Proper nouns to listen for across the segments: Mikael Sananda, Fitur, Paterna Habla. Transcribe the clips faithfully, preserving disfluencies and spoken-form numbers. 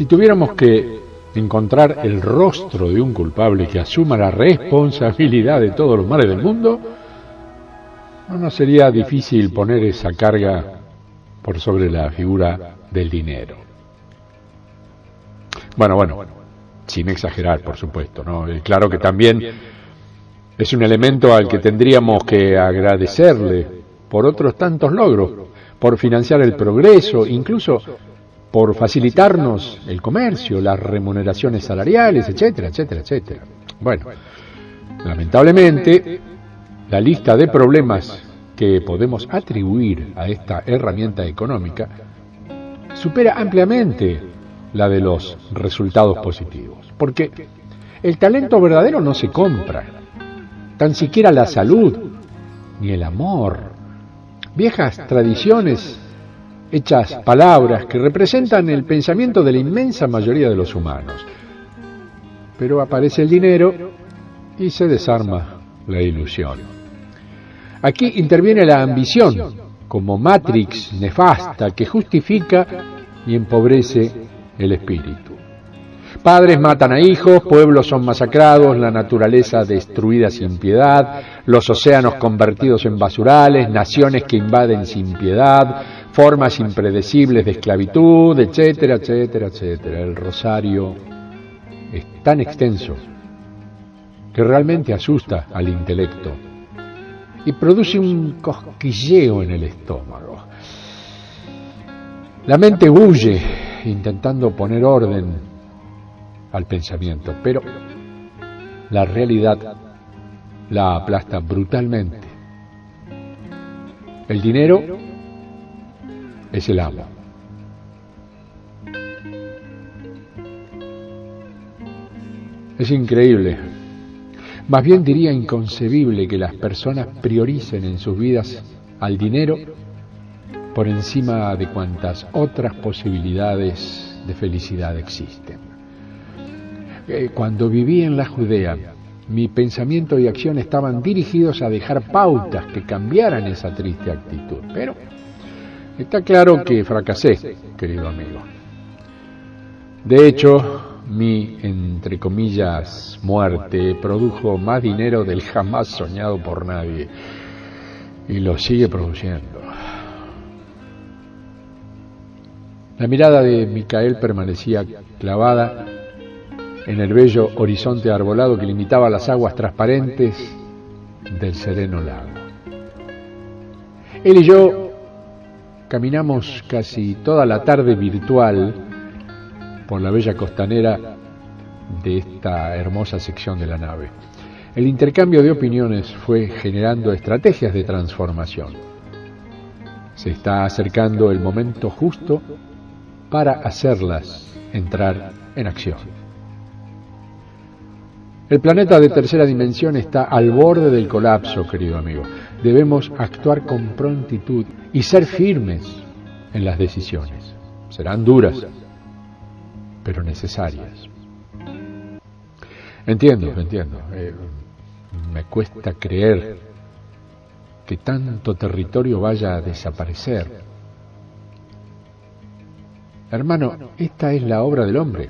Si tuviéramos que encontrar el rostro de un culpable que asuma la responsabilidad de todos los males del mundo, no nos sería difícil poner esa carga por sobre la figura del dinero. Bueno, bueno, sin exagerar, por supuesto, ¿no? Claro que también es un elemento al que tendríamos que agradecerle por otros tantos logros, por financiar el progreso, incluso por facilitarnos el comercio, las remuneraciones salariales, etcétera, etcétera, etcétera. Bueno, lamentablemente, la lista de problemas que podemos atribuir a esta herramienta económica supera ampliamente la de los resultados positivos, porque el talento verdadero no se compra, tan siquiera la salud ni el amor. Viejas tradiciones, hechas palabras que representan el pensamiento de la inmensa mayoría de los humanos. Pero aparece el dinero y se desarma la ilusión. Aquí interviene la ambición como matrix nefasta que justifica y empobrece el espíritu. Padres matan a hijos, pueblos son masacrados, la naturaleza destruida sin piedad, los océanos convertidos en basurales, naciones que invaden sin piedad, formas impredecibles de esclavitud, etcétera, etcétera, etcétera. El rosario es tan extenso que realmente asusta al intelecto y produce un cosquilleo en el estómago. La mente huye intentando poner orden al pensamiento, pero la realidad la aplasta brutalmente. El dinero es el amo. Es increíble, más bien diría inconcebible, que las personas prioricen en sus vidas al dinero por encima de cuantas otras posibilidades de felicidad existen. Cuando viví en la Judea, mi pensamiento y acción estaban dirigidos a dejar pautas que cambiaran esa triste actitud. Pero está claro que fracasé, querido amigo. De hecho, mi, entre comillas, muerte produjo más dinero del jamás soñado por nadie. Y lo sigue produciendo. La mirada de Mikael permanecía clavada en el bello horizonte arbolado que limitaba las aguas transparentes del sereno lago. Él y yo caminamos casi toda la tarde virtual por la bella costanera de esta hermosa sección de la nave. El intercambio de opiniones fue generando estrategias de transformación. Se está acercando el momento justo para hacerlas entrar en acción. El planeta de tercera dimensión está al borde del colapso, querido amigo. Debemos actuar con prontitud y ser firmes en las decisiones. Serán duras, pero necesarias. Entiendo, entiendo. Eh, me cuesta creer que tanto territorio vaya a desaparecer. Hermano, esta es la obra del hombre.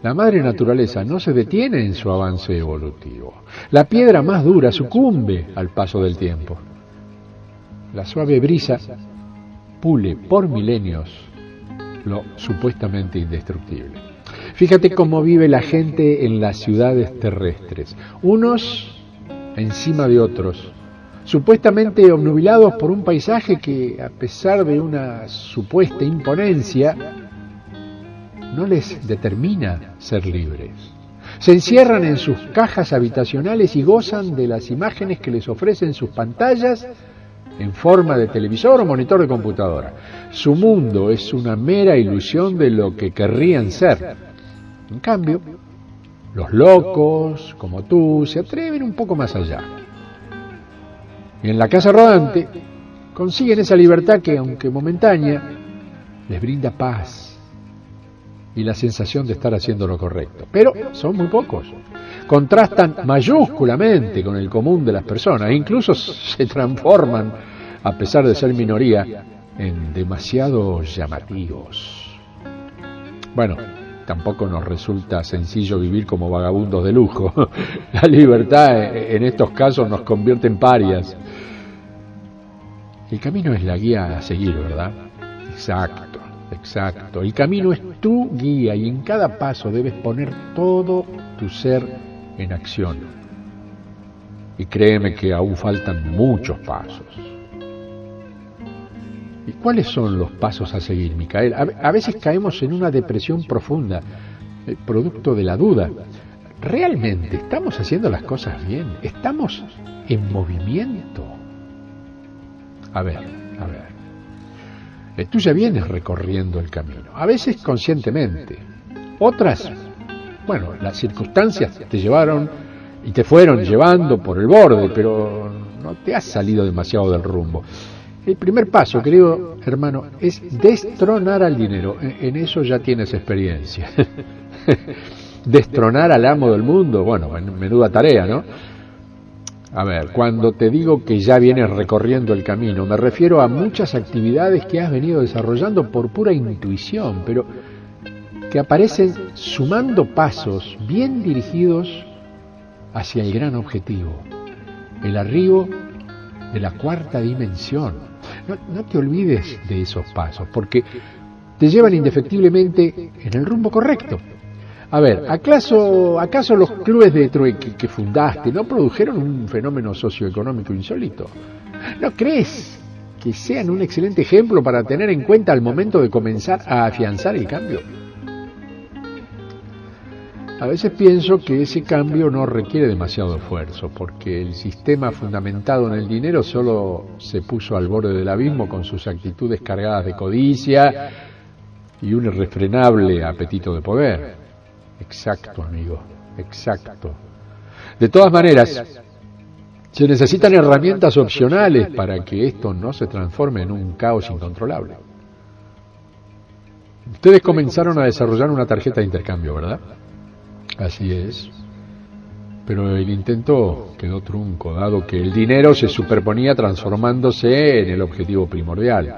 La madre naturaleza no se detiene en su avance evolutivo. La piedra más dura sucumbe al paso del tiempo. La suave brisa pule por milenios lo supuestamente indestructible. Fíjate cómo vive la gente en las ciudades terrestres, unos encima de otros, supuestamente obnubilados por un paisaje que, a pesar de una supuesta imponencia, no les determina ser libres. Se encierran en sus cajas habitacionales y gozan de las imágenes que les ofrecen sus pantallas en forma de televisor o monitor de computadora. Su mundo es una mera ilusión de lo que querrían ser. En cambio, los locos, como tú, se atreven un poco más allá. Y en la casa rodante consiguen esa libertad que, aunque momentánea, les brinda paz y la sensación de estar haciendo lo correcto. Pero son muy pocos. Contrastan mayúsculamente con el común de las personas. E incluso se transforman, a pesar de ser minoría, en demasiado llamativos. Bueno, tampoco nos resulta sencillo vivir como vagabundos de lujo. La libertad en estos casos nos convierte en parias. El camino es la guía a seguir, ¿verdad? Exacto, exacto. El camino es tu guía y en cada paso debes poner todo tu ser en acción. Y créeme que aún faltan muchos pasos. ¿Y cuáles son los pasos a seguir, Mikael? A veces caemos en una depresión profunda, producto de la duda. ¿Realmente estamos haciendo las cosas bien? ¿Estamos en movimiento? A ver, a ver. Tú ya vienes recorriendo el camino, a veces conscientemente. Otras, bueno, las circunstancias te llevaron y te fueron llevando por el borde, pero no te has salido demasiado del rumbo. El primer paso, querido hermano, es destronar al dinero. En eso ya tienes experiencia. Destronar al amo del mundo, bueno, menuda tarea, ¿no? A ver, cuando te digo que ya vienes recorriendo el camino, me refiero a muchas actividades que has venido desarrollando por pura intuición, pero que aparecen sumando pasos bien dirigidos hacia el gran objetivo, el arribo de la cuarta dimensión. No, no te olvides de esos pasos, porque te llevan indefectiblemente en el rumbo correcto. A ver, ¿acaso, acaso los clubes de trueque que fundaste no produjeron un fenómeno socioeconómico insólito? ¿No crees que sean un excelente ejemplo para tener en cuenta al momento de comenzar a afianzar el cambio? A veces pienso que ese cambio no requiere demasiado esfuerzo, porque el sistema fundamentado en el dinero solo se puso al borde del abismo con sus actitudes cargadas de codicia y un irrefrenable apetito de poder. Exacto, amigo, exacto. De todas maneras, se necesitan herramientas opcionales para que esto no se transforme en un caos incontrolable. Ustedes comenzaron a desarrollar una tarjeta de intercambio, ¿verdad? Así es, pero el intento quedó trunco, dado que el dinero se superponía transformándose en el objetivo primordial.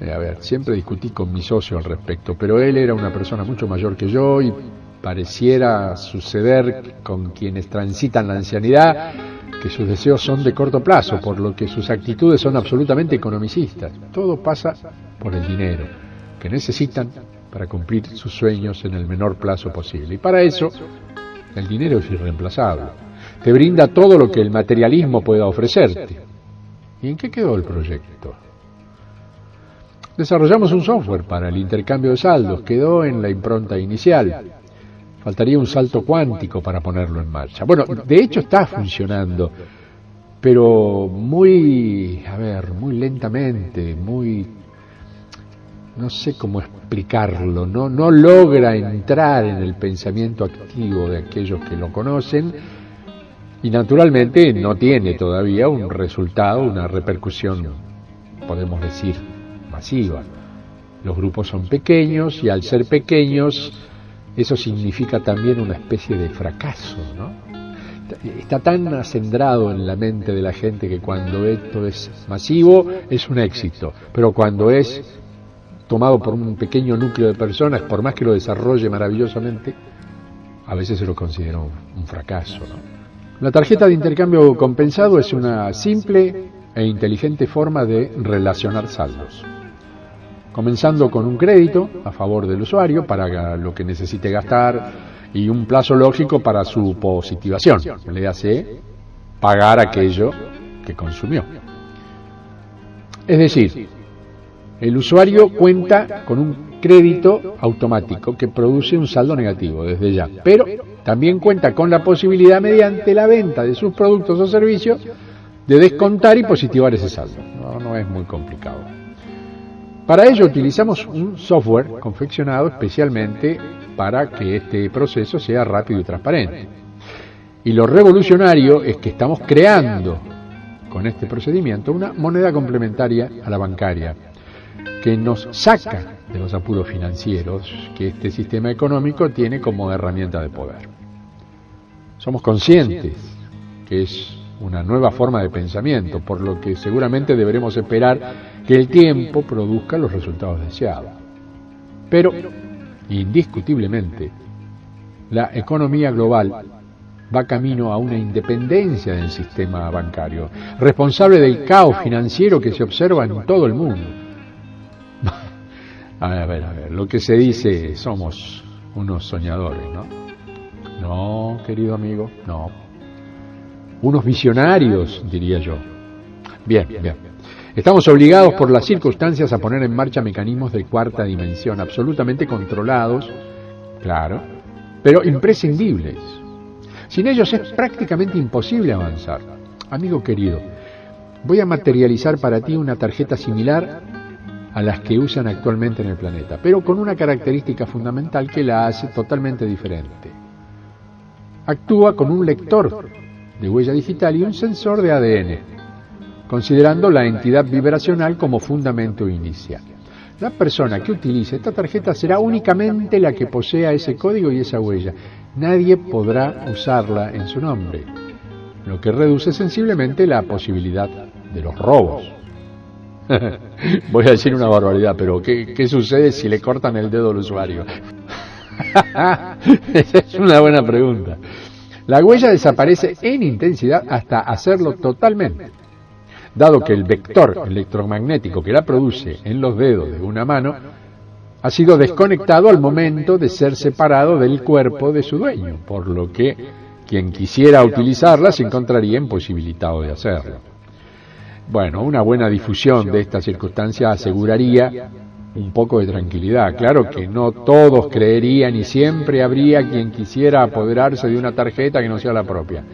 Eh, a ver, siempre discutí con mi socio al respecto, pero él era una persona mucho mayor que yo y pareciera suceder con quienes transitan la ancianidad que sus deseos son de corto plazo, por lo que sus actitudes son absolutamente economicistas. Todo pasa por el dinero que necesitan para cumplir sus sueños en el menor plazo posible. Y para eso, el dinero es irreemplazable. Te brinda todo lo que el materialismo pueda ofrecerte. ¿Y en qué quedó el proyecto? Desarrollamos un software para el intercambio de saldos. Quedó en la impronta inicial. Faltaría un salto cuántico para ponerlo en marcha. Bueno, de hecho está funcionando, pero muy, a ver, muy lentamente, muy... no sé cómo explicarlo, no, no logra entrar en el pensamiento activo de aquellos que lo conocen y naturalmente no tiene todavía un resultado, una repercusión, podemos decir, masiva. Los grupos son pequeños y al ser pequeños eso significa también una especie de fracaso, ¿no? Está tan acendrado en la mente de la gente que cuando esto es masivo es un éxito, pero cuando es tomado por un pequeño núcleo de personas, por más que lo desarrolle maravillosamente, a veces se lo considera un, un fracaso, ¿no? La tarjeta de intercambio compensado es una simple e inteligente forma de relacionar saldos, comenzando con un crédito a favor del usuario para lo que necesite gastar y un plazo lógico para su positivación, le hace pagar aquello que consumió. Es decir, el usuario cuenta con un crédito automático que produce un saldo negativo desde ya, pero también cuenta con la posibilidad mediante la venta de sus productos o servicios de descontar y positivar ese saldo. No, no es muy complicado. Para ello utilizamos un software confeccionado especialmente para que este proceso sea rápido y transparente. Y lo revolucionario es que estamos creando con este procedimiento una moneda complementaria a la bancaria, que nos saca de los apuros financieros que este sistema económico tiene como herramienta de poder. Somos conscientes que es una nueva forma de pensamiento, por lo que seguramente deberemos esperar que el tiempo produzca los resultados deseados. Pero Indiscutiblemente, la economía global va camino a una independencia del sistema bancario, responsable del caos financiero que se observa en todo el mundo. A ver, a ver, a ver, lo que se dice, somos unos soñadores, ¿no? No, querido amigo, no. Unos visionarios, diría yo. Bien, bien. Estamos obligados por las circunstancias a poner en marcha mecanismos de cuarta dimensión, absolutamente controlados, claro, pero imprescindibles. Sin ellos es prácticamente imposible avanzar. Amigo querido, voy a materializar para ti una tarjeta similar a las que usan actualmente en el planeta, pero con una característica fundamental que la hace totalmente diferente. Actúa con un lector de huella digital y un sensor de A D N, considerando la entidad vibracional como fundamento inicial. La persona que utilice esta tarjeta será únicamente la que posea ese código y esa huella. Nadie podrá usarla en su nombre, lo que reduce sensiblemente la posibilidad de los robos. Voy a decir una barbaridad, pero ¿qué, qué sucede si le cortan el dedo al usuario? Esa es una buena pregunta. La huella desaparece en intensidad hasta hacerlo totalmente. Dado que el vector electromagnético que la produce en los dedos de una mano ha sido desconectado al momento de ser separado del cuerpo de su dueño, por lo que quien quisiera utilizarla se encontraría imposibilitado de hacerlo. Bueno, una buena difusión de esta circunstancia aseguraría un poco de tranquilidad. Claro que no todos creerían y siempre habría quien quisiera apoderarse de una tarjeta que no sea la propia.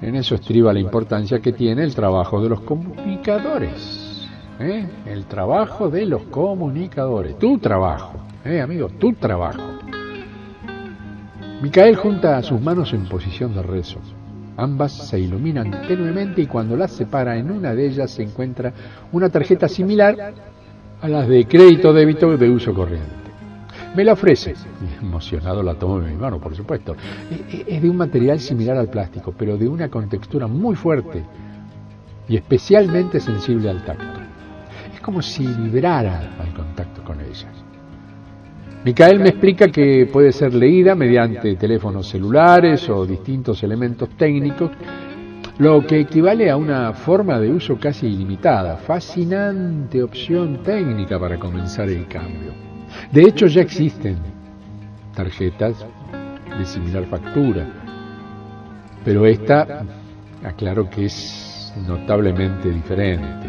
En eso estriba la importancia que tiene el trabajo de los comunicadores. ¿eh? El trabajo de los comunicadores. Tu trabajo, ¿eh, amigo? Tu trabajo. Mikael junta sus manos en posición de rezo. Ambas se iluminan tenuemente y cuando las separa, en una de ellas se encuentra una tarjeta similar a las de crédito débito de uso corriente. Me la ofrece. Emocionado la tomo en mi mano, por supuesto. Es de un material similar al plástico, pero de una contextura muy fuerte y especialmente sensible al tacto. Es como si vibrara al contacto con ellas. Mikael me explica que puede ser leída mediante teléfonos celulares o distintos elementos técnicos, lo que equivale a una forma de uso casi ilimitada. Fascinante opción técnica para comenzar el cambio. De hecho, ya existen tarjetas de similar factura, pero esta, aclaro que es notablemente diferente.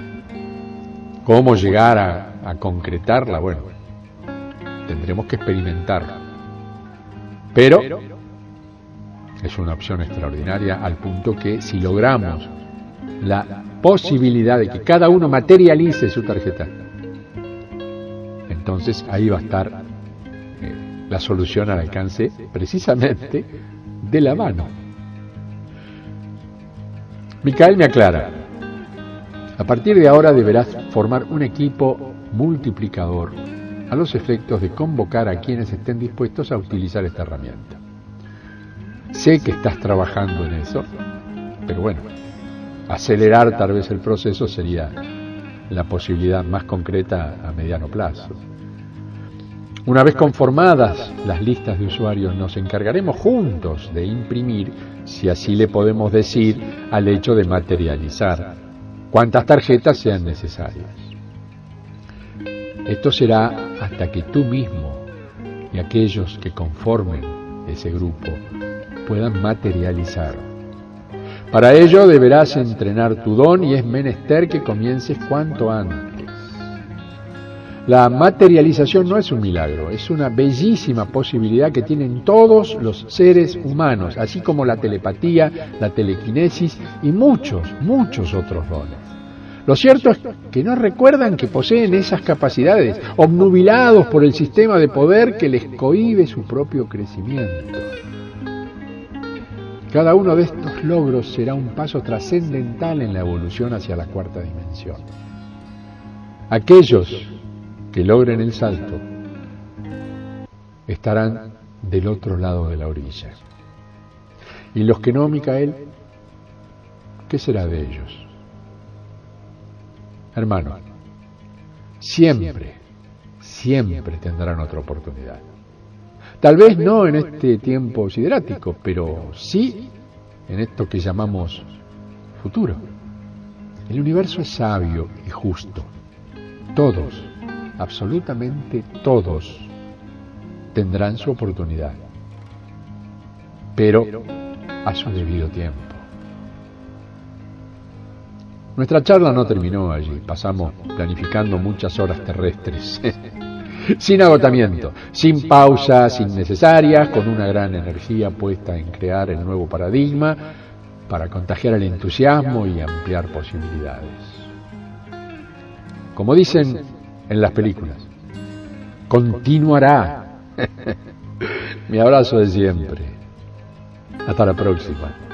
¿Cómo llegar a, a concretarla? Bueno, tendremos que experimentarla. Pero es una opción extraordinaria, al punto que si logramos la posibilidad de que cada uno materialice su tarjeta, entonces ahí va a estar eh, la solución al alcance, precisamente, de la mano. Mikael me aclara, a partir de ahora deberás formar un equipo multiplicador a los efectos de convocar a quienes estén dispuestos a utilizar esta herramienta. Sé que estás trabajando en eso, pero bueno, acelerar tal vez el proceso sería la posibilidad más concreta a mediano plazo. Una vez conformadas las listas de usuarios, nos encargaremos juntos de imprimir, si así le podemos decir, al hecho de materializar cuantas tarjetas sean necesarias. Esto será hasta que tú mismo y aquellos que conformen ese grupo puedan materializar. Para ello deberás entrenar tu don y es menester que comiences cuanto antes. La materialización no es un milagro, es una bellísima posibilidad que tienen todos los seres humanos, así como la telepatía, la telequinesis y muchos, muchos otros dones. Lo cierto es que no recuerdan que poseen esas capacidades, obnubilados por el sistema de poder que les cohíbe su propio crecimiento. Cada uno de estos logros será un paso trascendental en la evolución hacia la cuarta dimensión. Aquellos que logren el salto estarán del otro lado de la orilla. Y los que no, Mikael, ¿qué será de ellos? Hermano, siempre, siempre tendrán otra oportunidad. Tal vez no en este tiempo siderático, pero sí en esto que llamamos futuro. El universo es sabio y justo. Todos, absolutamente todos, tendrán su oportunidad, pero a su debido tiempo. Nuestra charla no terminó allí. Pasamos planificando muchas horas terrestres, sin agotamiento, sin pausas innecesarias, con una gran energía puesta en crear el nuevo paradigma para contagiar el entusiasmo y ampliar posibilidades. Como dicen en las películas, continuará. Mi abrazo de siempre. Hasta la próxima.